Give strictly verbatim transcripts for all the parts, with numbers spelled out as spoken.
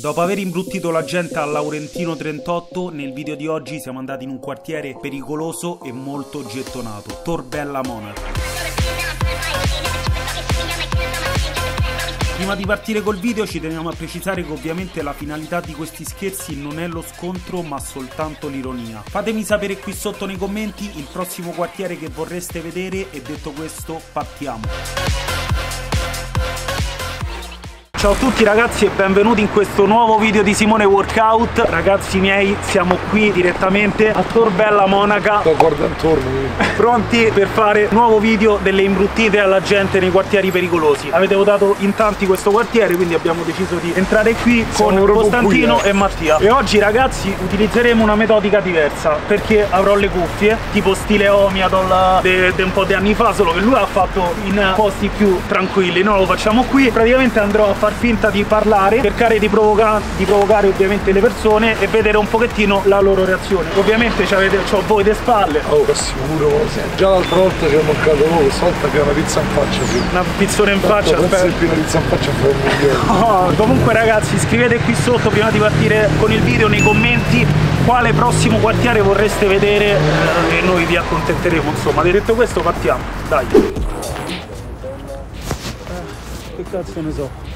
Dopo aver imbruttito la gente al Laurentino trentotto, nel video di oggi siamo andati in un quartiere pericoloso e molto gettonato, Tor Bella Monaca. Prima di partire col video ci teniamo a precisare che ovviamente la finalità di questi scherzi non è lo scontro ma soltanto l'ironia. Fatemi sapere qui sotto nei commenti il prossimo quartiere che vorreste vedere e detto questo partiamo. Ciao a tutti ragazzi e benvenuti in questo nuovo video di Simone Workout. Ragazzi miei, siamo qui direttamente a Tor Bella Monaca. Sto guardando intorno. Pronti per fare nuovo video delle imbruttite alla gente nei quartieri pericolosi. Avete votato in tanti questo quartiere, quindi abbiamo deciso di entrare qui con Costantino e Mattia. E oggi ragazzi utilizzeremo una metodica diversa, perché avrò le cuffie tipo stile Omiadol di un po' di anni fa, solo che lui ha fatto in posti più tranquilli. Noi lo facciamo qui, praticamente andrò a fare finta di parlare, cercare di, provoca di provocare ovviamente le persone e vedere un pochettino la loro reazione. Ovviamente c'ho voi de spalle. Oh che sicuro, sì. Già l'altra volta ci ho mancato voi, questa volta che una pizza in faccia sì. Una pizzona in faccia, aspetta. Una pizza in faccia oh, comunque ragazzi scrivete qui sotto prima di partire con il video nei commenti quale prossimo quartiere vorreste vedere eh, e noi vi accontenteremo insomma. Detto questo partiamo, dai. Eh, che cazzo ne so.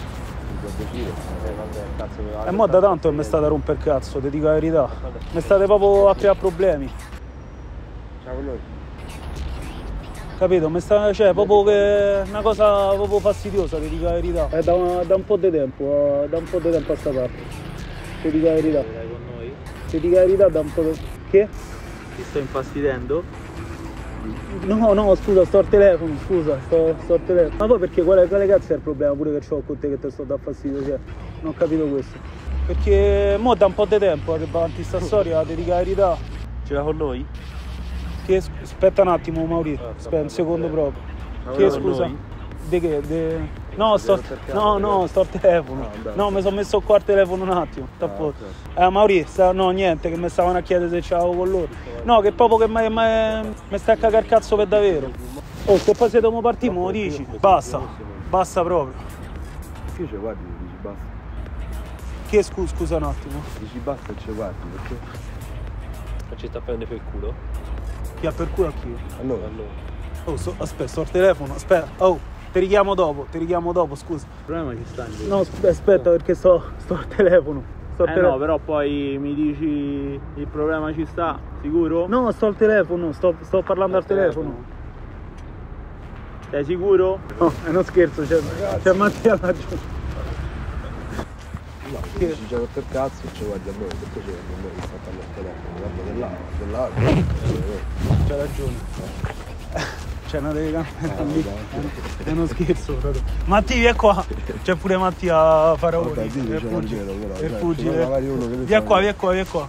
E mo' da tanto che mi state a rompere il cazzo, ti dico la verità. Mi state proprio a creare problemi. Capito? Mi sta, cioè, proprio che una cosa proprio fastidiosa, ti dico la verità. È da, una, da un po' di tempo, da un po' di tempo a sta parte. Ti dico la verità. Ti dico la verità da un po' di... Che? Ti sto infastidendo? No, no, scusa, sto al telefono, scusa, sto, sto al telefono. Ma poi perché quale, quale cazzo è il problema pure che ho con te che te sto da fastidio, cioè, non ho capito questo. Perché mo da un po' di tempo che va avanti sta storia, ti dico la verità. Ce l'ha con noi? Che aspetta un attimo Maurizio, aspetta un secondo proprio. Che scusa? De che? De... No, sto, no, no, sto al telefono. No, mi sono messo qua al telefono un attimo, t'apposto. Eh, Maurizio, no, niente, che mi stavano a chiedere se c'avevo con loro. No, che proprio che mi sta a cagare il cazzo per davvero. Oh, se poi se dobbiamo partire, me lo dici. Basta, basta proprio. Che ci guardi, dici basta. Che scusa, scusa un attimo. Dici basta e ci guardi, perché? Ma ci sta a prendere per culo? Chi ha per culo a chi? Allora, allora. Oh, so, aspetta, sto al telefono, aspetta, oh. Ti richiamo dopo, ti richiamo dopo, scusa. Il problema è che stai in giro. No, aspetta, perché sto, sto al telefono. Sto al eh telefono. No, però poi mi dici il problema ci sta, sicuro? No, sto al telefono, sto, sto parlando sto al telefono. telefono. Sei sicuro? No, è uno scherzo, c'è Mattia laggiù. No, che ci gioca per cazzo e ci guardi a noi, perché c'è noi che sta parlando al telefono, guarda di là, di là, là. C'ha ragione. C'è una telecamera lì, è uno scherzo proprio. Mattia è qua, c'è pure Mattia Faraoni, il pugile. Via qua, via qua, via qua.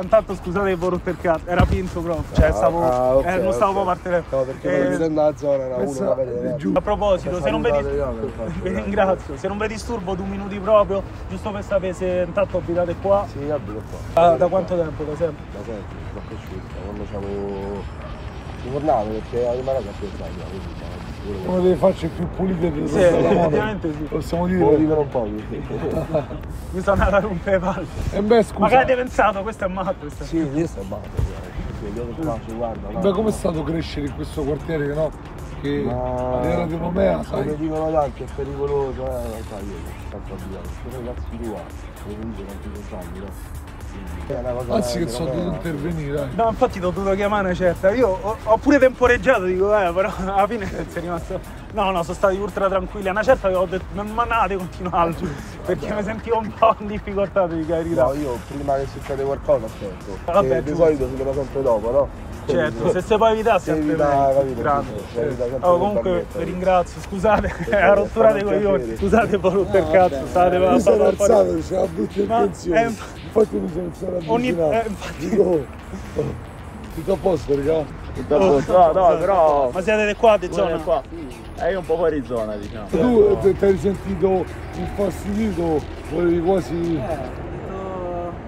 Intanto scusate che vorrei per cazzo, era pinto proprio, cioè stavo, ah, okay, eh, non stavo okay. proprio a no, perché eh, per la zona era questa, una per giù. A proposito, se non vi disturbo, vi ringrazio, se non vi disturbo due minuti proprio, giusto per sapere se intanto abitate qua. Sì, abito qua. Ah, da quanto tempo? Da sempre? Da sempre, da cresciuta, quando c'avevo... Tornavo perché a rimanere a questa una delle facce più pulite di sì, ovviamente sì. Possiamo dire che vivono un po'. Mi sono andato a rompere le palle. E beh scusa. Ma che avete pensato? Questo è matto questa. Sì, questo è matto. Ma com'è stato crescere in questo quartiere che no? Che ma... era di Romea, sai? Lo dicono tanti, è pericoloso, eh, sai, io sono tanto abitato. Però i cazzi tua, lo dicono tanti contatti, no? Anzi che so dovuto intervenire eh. No infatti ti ho dovuto chiamare una certa. Io ho, ho pure temporeggiato dico eh però alla fine sei rimasto. No no sono stati ultra tranquilli. Una certa che ho detto non manate continuare perché vabbè. Mi sentivo un po' in difficoltà di carità. No io prima che succede qualcosa aspetto. Vabbè, di solito si trova sempre dopo no? Certo, se si può evitare si evita, capito? Oh, comunque vi ringrazio, scusate, la rottura dei coglioni, scusate per il per cazzo, state per la parola. Mi sono alzato, butti in pensione, infatti mi sono alzato avvicinato, dico, tutto a posto, raga? Tutto a posto, no, no, però... Ma siete qua di zona? Qua? Eh, io un po' fuori zona, diciamo. Tu ti hai sentito infastidito, volevi quasi...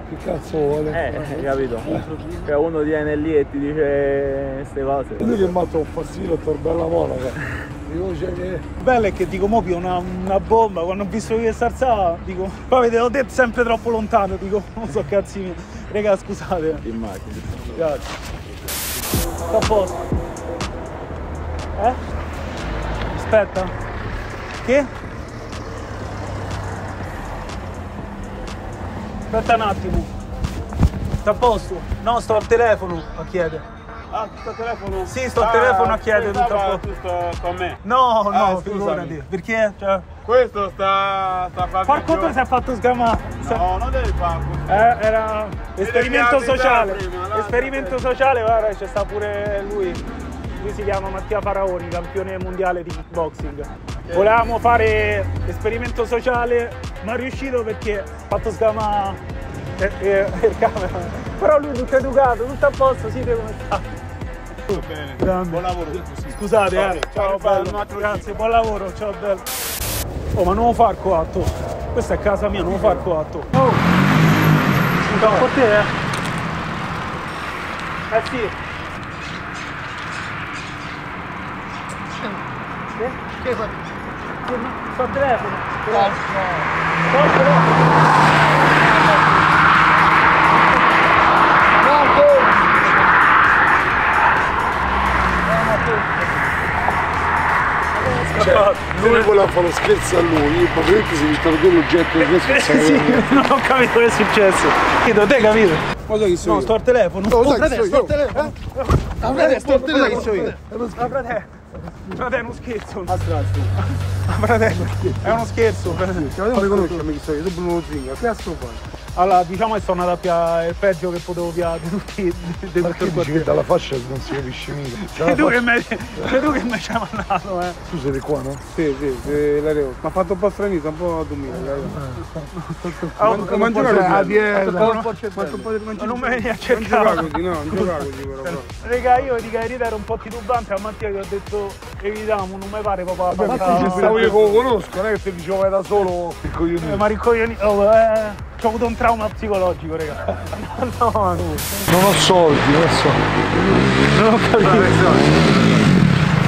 Che cazzo vuole? Eh, hai capito? Che uno viene lì e ti dice queste cose. Lui che matto un fastidio a Tor Bella Monaca. proprio, cioè che... Il bello è che dico, mo' più una, una bomba, quando ho visto che si alzava, dico, poi avete l'ho detto sempre troppo lontano, dico, non so cazzi miei, raga scusate. In macchina. Grazie. Sto a posto. Eh? Aspetta. Che? Aspetta un attimo. Sto a posto? No, sto al telefono a chiedere. Ah, sto al telefono? Sì, sto al ah, telefono a chiedere tutto un po'. Sto con me? No, no, ah, figurati. Perché? Cioè... Questo sta... sta Porco tu si è fatto sgamare. No, non devi farlo. Eh, era... Esperimento sociale. Prima, Esperimento sociale, guarda, c'è sta pure lui. Lui si chiama Mattia Faraoni, campione mondiale di kickboxing. Okay. Volevamo fare esperimento sociale, ma è riuscito perché ha fatto sgamare il eh, eh, camera. Però lui tutto educato, tutto a posto, siete come state? Tutto bene, grande. Buon lavoro. Scusate, ciao, eh. Ciao, ciao bello, grazie, buon lavoro, ciao bello. Oh, ma non lo fa il coatto. Questa è casa mia, non lo fa il coatto. Oh! Scusa, un po' te, eh? Eh sì. Che? Che fa? Sto al telefono. Forza. Forza, no. Cioè, lui voleva fare lo scherzo a lui, io probabilmente si è visto che l'oggetto di questo eh, sì, non ho capito che è successo. Chiedo, te capito? Ma so chi sono? No, io? Sto al telefono. No, oh, frate, sto al telefono. Frate, sto al telefono. Frate, frate, frate, è uno scherzo. A strazzo. Frate, è uno scherzo. Ma non mi conosci, amici, sono io, Bruno Zinga, che cazzo fai? Allora, diciamo che sono andato a piare il peggio che potevo piare di tutti i quartieri. Dalla fascia non si capisce mica. Sei tu che mi ci hai mandato, eh. Tu sei di qua, no? Sì, sì, sì, l'aereo. Mi ha fatto un po' stranito, un po' a dormire. Mangiare a dieta. Non me ne accettavo. Non giocavo così, no, non giocavo così però. Raga, io dico la verità, ero un po' titubante a Mattia che ho detto evitiamo, non mi pare papà. Ma io lo conosco, non è che ti dicevo vai da solo riccoglionito. Ma riccoglionito, eh. Ho avuto un trauma psicologico, raga. No, no, no. Non ho soldi, non ho soldi. Non ho capito.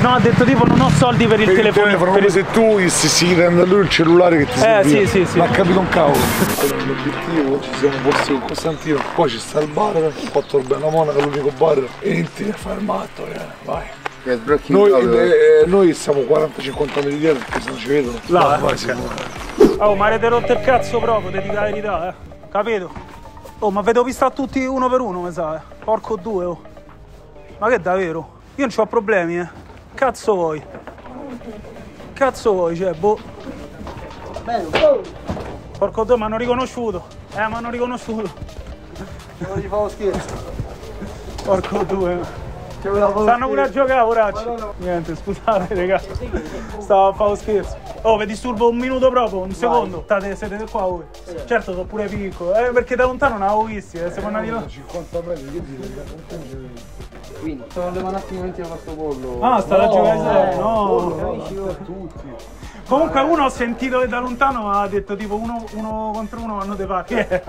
No, ha detto tipo non ho soldi per il per telefono. Il telefono per come il... se tu istissi dando a lui il cellulare che ti serve. Eh serviva. Sì, sì, sì. Ma ha capito un cavolo. L'obiettivo, ci siamo posti con Costantino, poi ci sta il bar, ho fatto il Bella Monaca, l'unico bar. Entri a fare il matto, eh. Vai. Noi, eh, noi siamo quaranta cinquanta metri dietro perché non ci vedono. Là, vai, sicuro. Oh, ma avete rotto il cazzo proprio, ti dico la verità, eh. Capito? Oh, ma vedo visto a tutti uno per uno, mi sa, eh. Porco due, oh. Ma che davvero? Io non c'ho problemi, eh. Cazzo voi. Cazzo voi, cioè, boh. Bello. Porco due, mi hanno riconosciuto. Eh, mi hanno riconosciuto. Non gli favo scherzo. Porco due. Stanno pure a giocare, poracci. Niente, scusate, raga. Stavo a fare scherzo. Oh, vi disturbo un minuto proprio, un secondo. State, siete qua voi. Eh. Certo, sono pure piccolo. Eh, perché da lontano non avevo visti. Eh, siamo andati là. cinquanta metri, che dire? Quindi, sono le manatti in mente a questo pollo. Ah, sta da giocare. No, tutti. Comunque uno ho sentito che da lontano ha detto tipo uno, uno contro uno vanno dei pacchi. Yeah.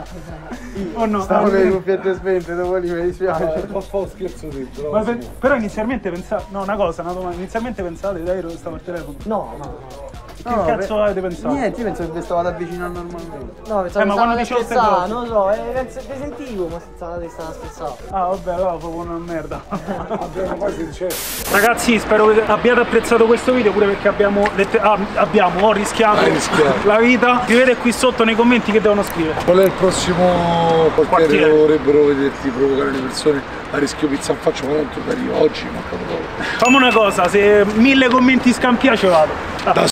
Oh no. Stavo con le cuffiette spente, dopo lì mi dispiace. Un po' scherzo dentro. Ma per, però inizialmente pensate. No, una cosa, una domanda. Inizialmente pensate, dai, ero stavo al telefono. No, no, no. Che no, cazzo per... avete pensato? Niente, io pensavo che stavate avvicinando normalmente. No, pensavo eh, ma quando che scherzava, non lo so, eh, ti sentivo, ma pensavo che stava scherzando. Ah, vabbè, allora proprio una merda. Ragazzi, spero che abbiate apprezzato questo video, pure perché abbiamo, ah, abbiamo ho rischiato la vita. Scrivete qui sotto nei commenti che devono scrivere. Qual è il prossimo quartiere che vorrebbero vederti provocare le persone a rischio pizza in faccia? Ma tanto per io oggi manca poco. Facciamo una cosa, se mille commenti scampia ce vado. Ah.